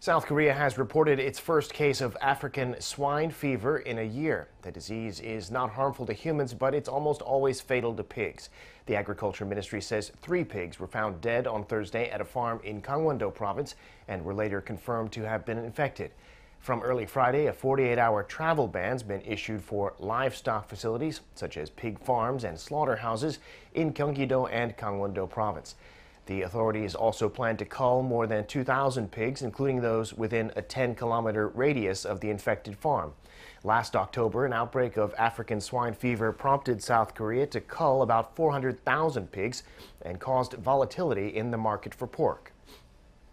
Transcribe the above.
South Korea has reported its first case of African swine fever in a year. The disease is not harmful to humans, but it's almost always fatal to pigs. The Agriculture Ministry says 3 pigs were found dead on Thursday at a farm in Gangwon-do province and were later confirmed to have been infected. From early Friday, a 48-hour travel ban's been issued for livestock facilities, such as pig farms and slaughterhouses in Gyeonggi-do and Gangwon-do province. The authorities also plan to cull more than 2,000 pigs, including those within a 10-kilometer radius of the infected farm. Last October, an outbreak of African swine fever prompted South Korea to cull about 400,000 pigs and caused volatility in the market for pork.